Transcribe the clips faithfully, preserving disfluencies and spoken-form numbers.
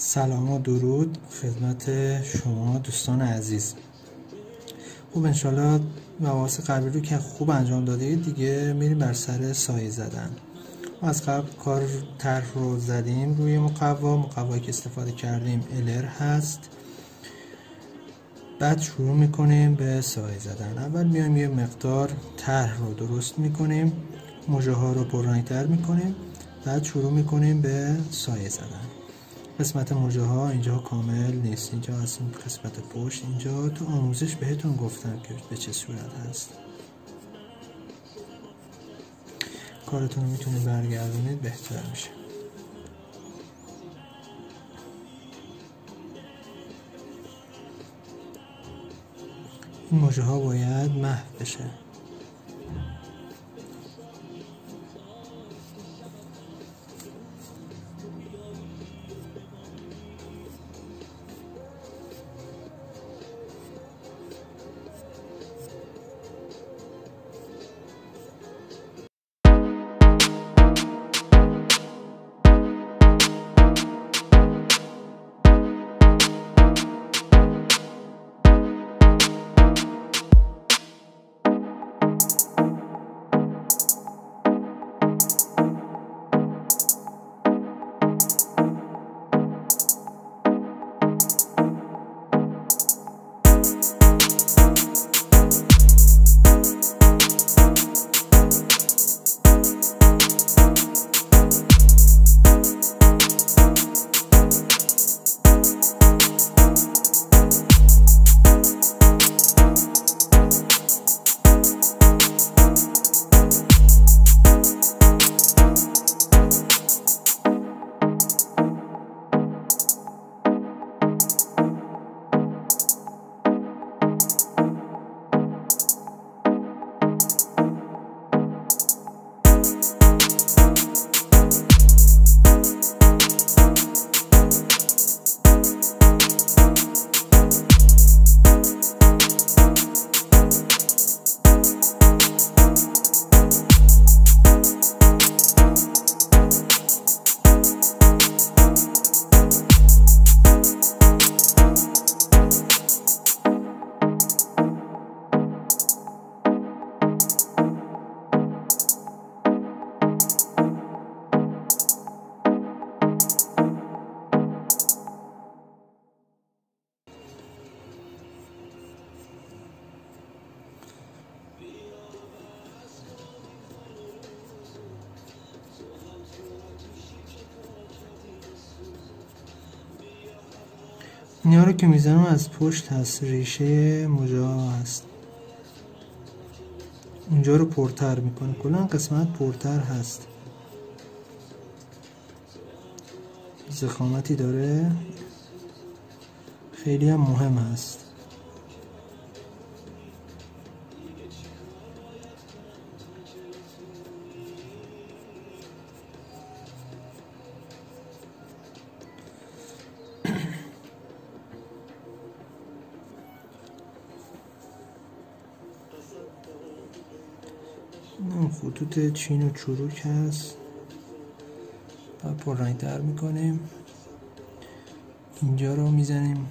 سلام و درود خدمت شما دوستان عزیز. خوب انشالله مباحث قبلی رو که خوب انجام دادید دیگه میریم بر سر سایه زدن. ما از قبل کار طرح رو زدیم روی مقوا. مقوایی که استفاده کردیم الر هست. بعد شروع میکنیم به سایه زدن. اول میایم یه مقدار طرح رو درست میکنیم، موجه ها رو پررنگتر میکنیم، بعد شروع میکنیم به سایه زدن. قسمت موجه ها اینجا کامل نیست، اینجا از این قسمت پشت، اینجا تو آموزش بهتون گفتم که به چه صورت هست. کارتون رو میتونید برگردونید بهتر میشه. این موجه ها باید محو بشه. اینا رو که میزنم از پشت هست، ریشه موجه ها هست، اونجا رو پرتر میکنه. کلا قسمت پرتر هست، زخامتی داره، خیلی هم مهم هست. خطوط چین و چروک هست و پررنگتر میکنیم، اینجا رو میزنیم.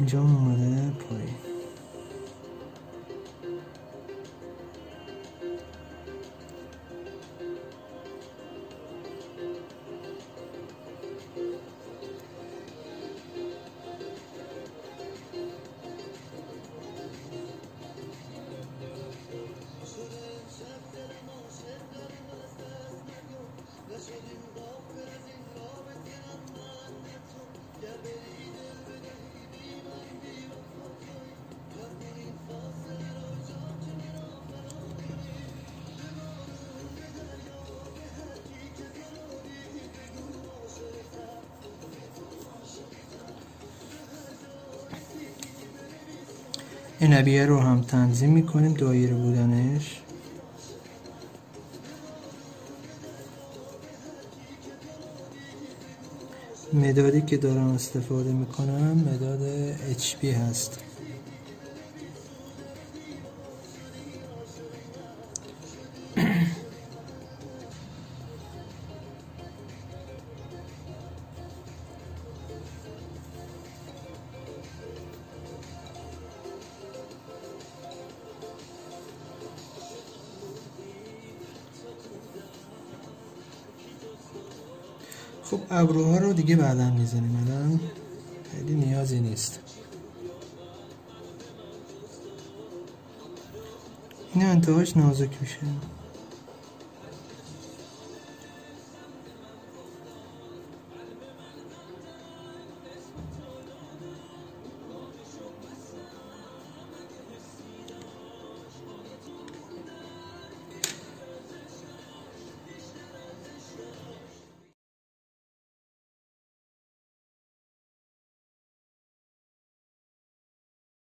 اینجا هم اومده پایین. این نبیه رو هم تنظیم میکنیم دایره بودنش. مدادی که دارم استفاده میکنم مداد اچ پی هست. خب ابروها رو دیگه بعدا میزنیم، الان خیلی نیازی نیست. این انتهاش نازک میشه.